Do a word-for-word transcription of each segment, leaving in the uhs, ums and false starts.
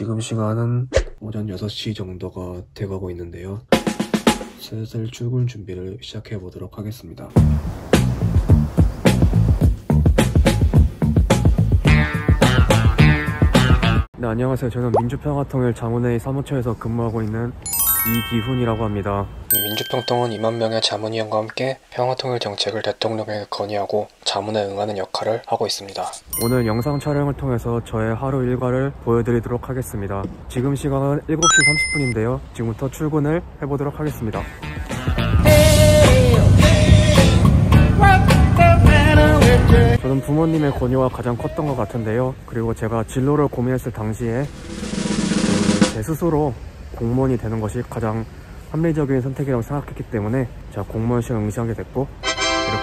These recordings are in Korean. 지금 시간은 오전 여섯 시 정도가 돼가고 있는데요. 슬슬 출근 준비를 시작해 보도록 하겠습니다. 네, 안녕하세요. 저는 민주평화통일자문회의 사무처에서 근무하고 있는 이기훈이라고 합니다. 민주평통은 이만 명의 자문위원과 함께 평화통일 정책을 대통령에게 건의하고 자문에 응하는 역할을 하고 있습니다. 오늘 영상 촬영을 통해서 저의 하루 일과를 보여드리도록 하겠습니다. 지금 시간은 일곱 시 삼십 분인데요. 지금부터 출근을 해보도록 하겠습니다. 저는 부모님의 권유가 가장 컸던 것 같은데요. 그리고 제가 진로를 고민했을 당시에 제 스스로 공무원이 되는 것이 가장 합리적인 선택이라고 생각했기 때문에 제가 공무원 시험을 응시하게 됐고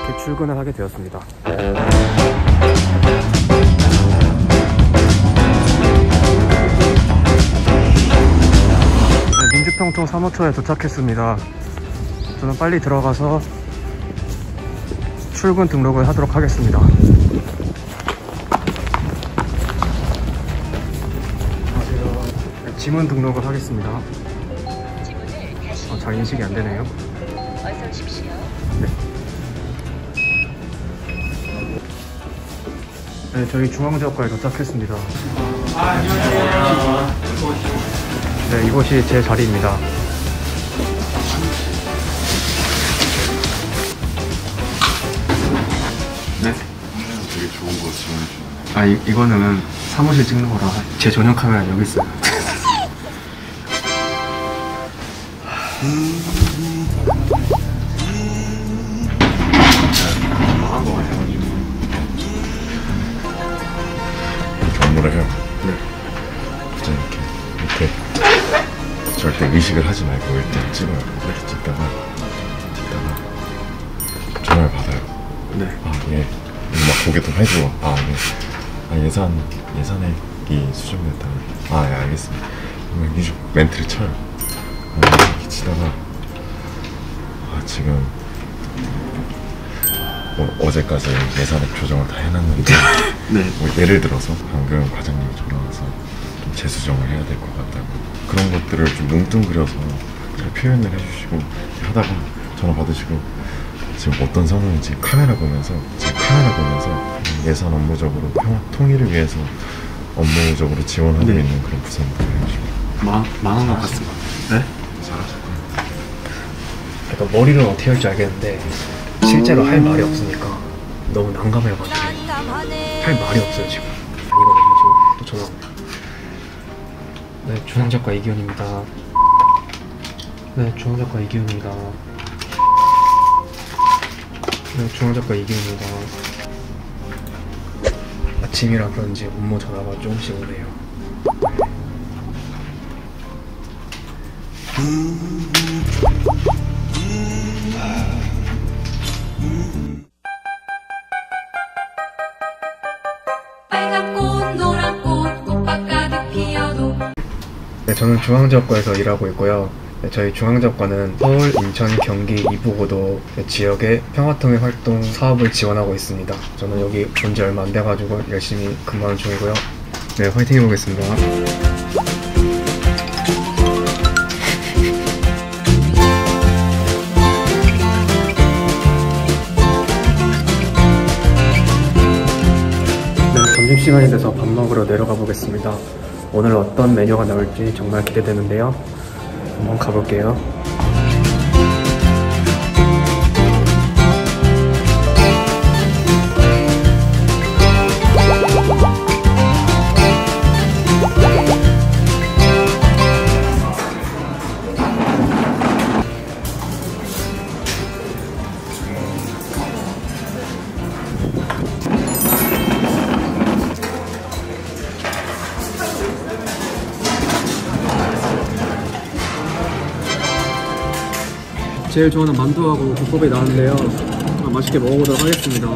이렇게 출근을 하게 되었습니다. 네, 민주평통 사무처에 도착했습니다. 저는 빨리 들어가서 출근 등록을 하도록 하겠습니다. 지문 등록을 하겠습니다. 어, 잘 인식이 안 되네요. 어서 오십시오. 네. 네, 저희 중앙지역과에 도착했습니다. 아, 안녕하세요. 네, 이곳이 제 자리입니다. 네. 되게 좋은 거 지원해주네. 아, 이, 이거는 사무실 찍는 거라 제 전용 카메라 여기 있어요. 망한 거 같아가지고 이렇게 업무를 해요. 네. 이제 이렇게 이렇게 절대 의식을 하지 말고 일단 찍어요. 이렇게 찍다가 찍다가 전화를 받아요. 네. 아 예. 막 고개도 해줘. 아 예. 아 예산 예산액이 수정됐다. 아 예 알겠습니다. 그러면 이제 멘트를 쳐요. 치다가 아, 지금 뭐 어제까지 예산액 조정을 다 해놨는데 네. 뭐 예를 들어서 방금 과장님이 전화와서 좀 재수정을 해야 될 것 같다고 그런 것들을 좀 뭉뚱그려서 잘 표현을 해주시고 하다가 전화 받으시고 지금 어떤 상황인지 카메라 보면서 제 카메라 보면서 예산 업무적으로 평화 통일을 위해서 업무적으로 지원하고 네. 있는 그런 부산들을 해주시고 망한 것 같습니다. 네? 약간 머리를 어떻게 할지 알겠는데 실제로 할 말이 없으니까 너무 난감해가지고 할 말이 없어요 지금. 이거는 지금 또 전화 옵니다. 네, 중앙작가 이기훈입니다. 네, 중앙작가 이기훈입니다. 네, 중앙작가 이기훈입니다. 아침이라 그런지 업무 전화가 조금씩 오네요. 네. 네, 저는 중앙지역과에서 일하고 있고요. 네, 저희 중앙지역과는 서울, 인천, 경기, 이부고도 지역의 평화통일 활동 사업을 지원하고 있습니다. 저는 여기 온 지 얼마 안 돼가지고 열심히 근무하는 중이고요. 네, 화이팅 해보겠습니다. 점심시간이 돼서 밥 먹으러 내려가 보겠습니다. 오늘 어떤 메뉴가 나올지 정말 기대되는데요. 한번 가볼게요. 제일 좋아하는 만두하고 국밥이 나왔는데요. 맛있게 먹어보도록 하겠습니다.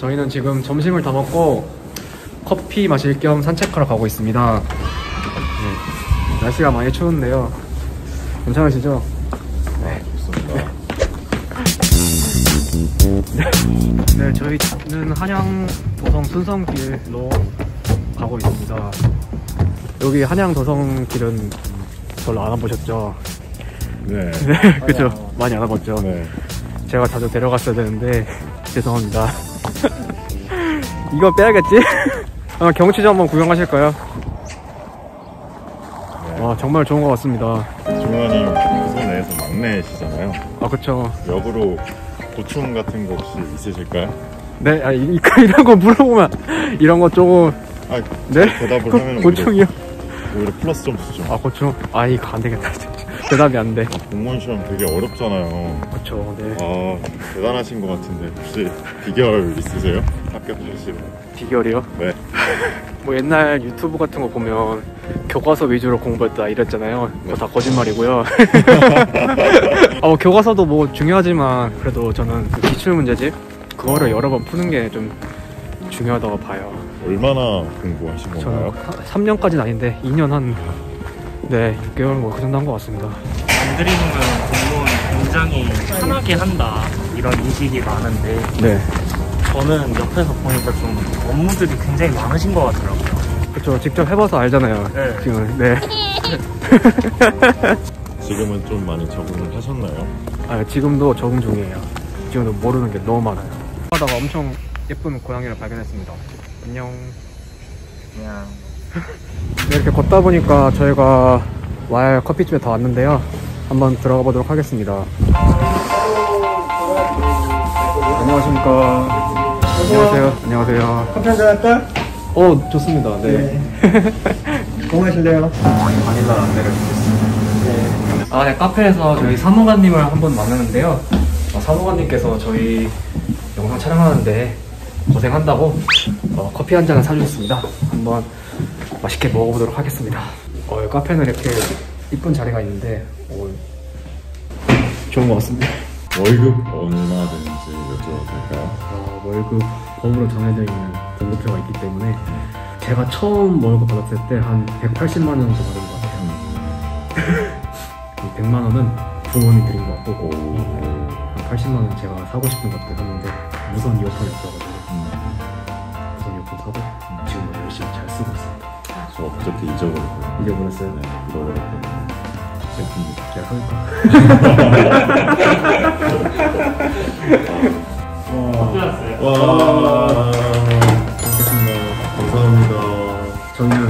저희는 지금 점심을 다 먹고 커피 마실 겸 산책하러 가고 있습니다. 네. 날씨가 많이 추운데요. 괜찮으시죠? 네, 좋습니다. 네, 저희는 한양도성 순성길로 가고 있습니다. 여기 한양도성 길은 별로 안 와보셨죠? 네. 네, 그죠? 아니요. 많이 안 와봤죠? 네. 제가 자주 데려갔어야 되는데 죄송합니다. 이거 빼야겠지? 아, 경치 좀 한번 구경하실까요? 네. 와, 정말 좋은 것 같습니다. 주변이 도성 내에서 막내시잖아요. 아, 그쵸. 역으로 고충 같은 거 혹시 있으실까요? 네, 아, 이, 이런 거 물어보면 이런 거 조금. 아, 네? 대답을 고, 하면 고충이요? 오히려, 오히려 플러스 좀 주죠. 아, 고충? 아, 이거 안 되겠다. 대답이 안 돼. 아, 공무원 시험 되게 어렵잖아요. 그쵸, 네. 아, 대단하신 것 같은데 혹시 비결 있으세요? 합격하시면. 비결이요? 네. 뭐 옛날 유튜브 같은 거 보면 교과서 위주로 공부했다 이랬잖아요. 그거 다 거짓말이고요. 아, 뭐 교과서도 뭐 중요하지만 그래도 저는 그 기출문제집 그거를 여러 번 푸는 게 좀 중요하다고 봐요. 얼마나 공부하신 건가요? 저는 삼 년까지는 아닌데 이 년 한 네, 육 개월 뭐 그 정도 한 것 같습니다. 남들이보면 공무원 굉장히 편하게 한다 이런 인식이 많은데 네. 저는 옆에서 보니까 좀 업무들이 굉장히 많으신 것 같더라고요. 그렇죠, 직접 해봐서 알잖아요. 네. 지금 네. 지금은 좀 많이 적응을 하셨나요? 아, 지금도 적응 중이에요. 지금도 모르는 게 너무 많아요. 하다가 엄청 예쁜 고양이를 발견했습니다. 안녕. 안녕. 네, 이렇게 걷다 보니까 저희가 와일 커피집에 다 왔는데요. 한번 들어가 보도록 하겠습니다. 안녕하십니까. 안녕하세요. 안녕하세요. 커피 한잔 할까? 어, 좋습니다. 네. 뭐 마실래요? 바닐라 라떼를 주셨습니다. 네. 아, 네, 카페에서 저희 사무관님을 한번 만났는데요. 아, 사무관님께서 저희 영상 촬영하는데 고생한다고 어, 커피 한 잔을 사주셨습니다. 한번 맛있게 먹어보도록 하겠습니다. 어, 카페는 이렇게 이쁜 자리가 있는데 어, 좋은 것 같습니다. 월급 얼마 되는지 여쭤봐도 될까요? 어, 월급 법으로 정해져 있는 등급표가 있기 때문에 제가 처음 월급 받았을 때 한 백팔십만 원 정도 받은 것 같아요. 음. 백만 원은 부모님이 드린 것 같고 오. 한 팔십만 원 제가 사고 싶은 것들 샀는데 무선 이어폰이 없어가지고 음. 무선 이어폰 사고 음. 지금 열심히 잘 쓰고 있습니다. 저 어저께 잊어버렸어요. 잊어버렸어요? 네, 잊어버렸어요. 제가 사올까? 와, 좋겠습니다. 감사합니다. 저희는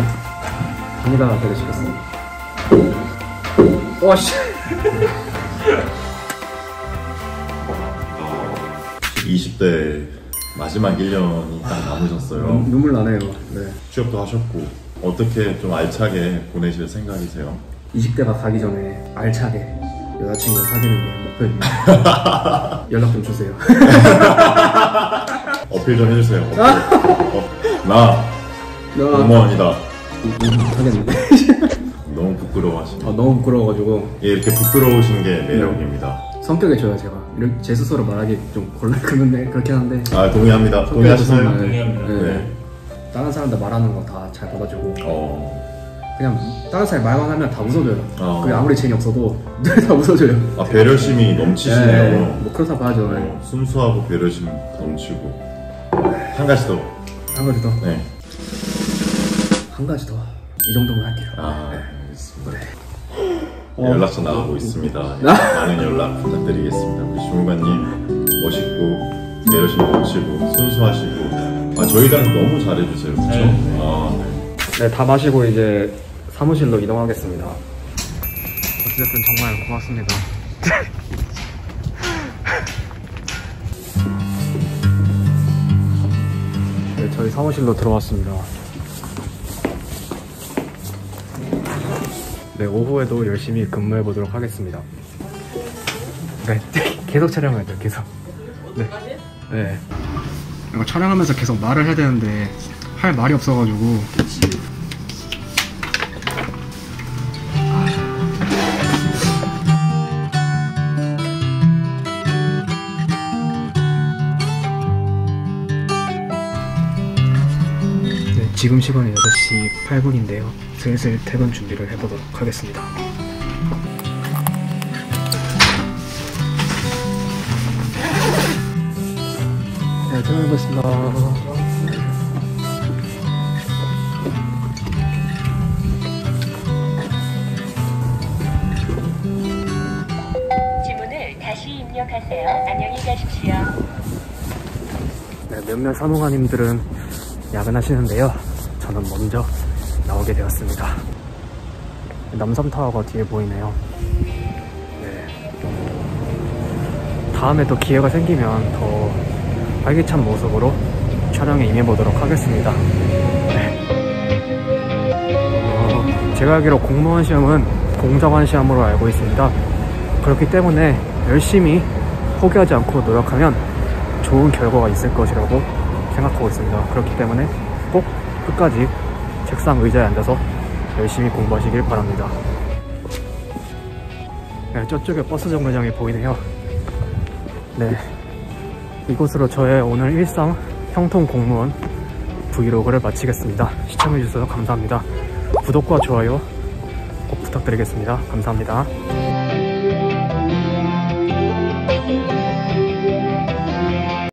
바닐라 라떼를 시켰습니다. 와, 씨. 이십 대 마지막 일 년이 딱 남으셨어요. 눈물 나네요. 네. 취업도 하셨고 어떻게 좀 알차게 보내실 생각이세요? 이십 대가 가기 전에 알차게 여자친구 사귀는 게 목표입니다. 연락 좀 주세요. 어필 좀 해주세요. 어필. 어, 나 공무원이다. 하겠는데. 너무 부끄러워하시네. 아, 너무 부끄러워가지고. 예, 이렇게 부끄러우신 게 매력입니다. 성격이 좋아요, 제가. 이렇게 제 스스로 말하기 좀 곤란한데 그렇긴 한데. 아, 동의합니다. 동의하시나요? 동의합니다. 네. 네. 다른 사람들 말하는 거 다 잘 받아주고. 어. 그냥 다른 사람이 말만 하면 다 웃어줘요. 아. 그게 아무리 재미 없어도 다 웃어줘요. 아, 배려심이 넘치시네요. 네, 뭐 그렇다 봐야죠. 어, 순수하고 배려심 넘치고. 한 가지 더. 한 가지 더? 네. 한 가지 더. 이 정도면 할게요. 아, 알겠습니다. 네. 어. 연락처 나가고 있습니다. 많은 연락 부탁드리겠습니다. 우리 주무관님 멋있고 배려심 넘치고 순수하시고 아, 저희랑 너무 잘해주세요. 그렇죠? 네. 아, 네. 네, 다 마시고 이제 사무실로 이동하겠습니다. 어쨌든 정말 고맙습니다. 네, 저희 사무실로 들어왔습니다. 네, 오후에도 열심히 근무해 보도록 하겠습니다. 네, 계속 촬영해야 돼요, 계속. 네. 네. 이거 촬영하면서 계속 말을 해야 되는데 할 말이 없어가지고. 지금 시간은 여섯 시 팔 분인데요. 슬슬 퇴근 준비를 해보도록 하겠습니다. 네, 퇴근해보겠습니다. 하세요. 안녕히 가십시오. 네, 몇몇 사무관님들은 야근하시는데요. 저는 먼저 나오게 되었습니다. 남산타워가 뒤에 보이네요. 네. 다음에 또 기회가 생기면 더 활기찬 모습으로 촬영에 임해보도록 하겠습니다. 네. 어, 제가 알기로 공무원 시험은 공정한 시험으로 알고 있습니다. 그렇기 때문에 열심히 포기하지 않고 노력하면 좋은 결과가 있을 것이라고 생각하고 있습니다. 그렇기 때문에 꼭 끝까지 책상 의자에 앉아서 열심히 공부하시길 바랍니다. 네, 저쪽에 버스 정류장이 보이네요. 네, 이곳으로 저의 오늘 일상 형통 공무원 브이로그를 마치겠습니다. 시청해주셔서 감사합니다. 구독과 좋아요 꼭 부탁드리겠습니다. 감사합니다.